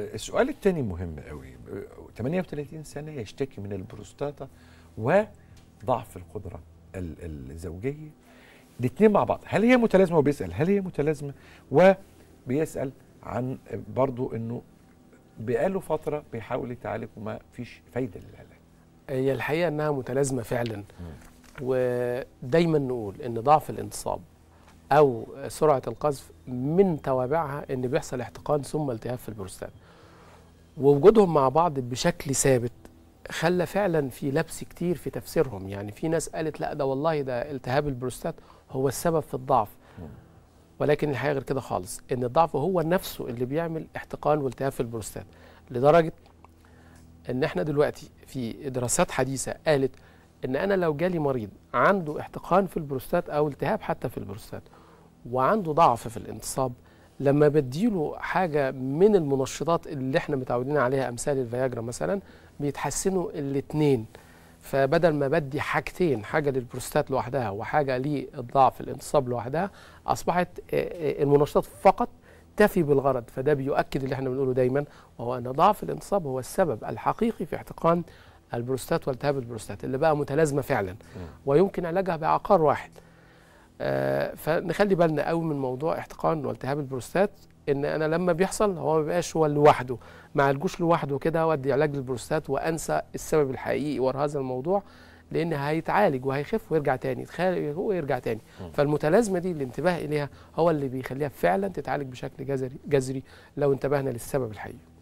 السؤال الثاني مهم قوي. 38 سنة يشتكي من البروستاتا وضعف القدرة الزوجية، الاثنين مع بعض. هل هي متلازمة؟ وبيسأل هل هي متلازمة، وبيسأل عن برضو انه بقاله فترة بيحاول يتعالج وما فيش فايدة للعلاج. هي الحقيقة انها متلازمة فعلا، ودايما نقول ان ضعف الانتصاب أو سرعة القذف من توابعها إن بيحصل احتقان ثم التهاب في البروستاتا، ووجودهم مع بعض بشكل ثابت خلى فعلا في لبس كتير في تفسيرهم. يعني في ناس قالت لا ده والله ده التهاب البروستاتا هو السبب في الضعف، ولكن الحقيقة غير كده خالص، إن الضعف هو نفسه اللي بيعمل احتقان والتهاب في البروستاتا، لدرجة إن إحنا دلوقتي في دراسات حديثة قالت إن أنا لو جالي مريض عنده احتقان في البروستاتا أو التهاب حتى في البروستاتا وعنده ضعف في الانتصاب، لما بديله حاجة من المنشطات اللي احنا متعودين عليها أمثال الفياجرا مثلا بيتحسنوا الاتنين. فبدل ما بدي حاجتين، حاجة للبروستات لوحدها وحاجة للضعف الانتصاب لوحدها، أصبحت المنشطات فقط تفي بالغرض. فده بيؤكد اللي احنا بنقوله دايما، وهو أن ضعف الانتصاب هو السبب الحقيقي في احتقان البروستات والتهاب البروستات اللي بقى متلازمة فعلا ويمكن علاجها بعقار واحد. فنخلي بالنا قوي من موضوع احتقان والتهاب البروستات، ان انا لما بيحصل هو ما بيبقاش هو لوحده، ما عالجوش لوحده كده وادي علاج للبروستات وانسى السبب الحقيقي ورا هذا الموضوع، لان هيتعالج وهيخف ويرجع تاني، يتخالف ويرجع تاني. فالمتلازمه دي الانتباه اليها هو اللي بيخليها فعلا تتعالج بشكل جذري لو انتبهنا للسبب الحقيقي.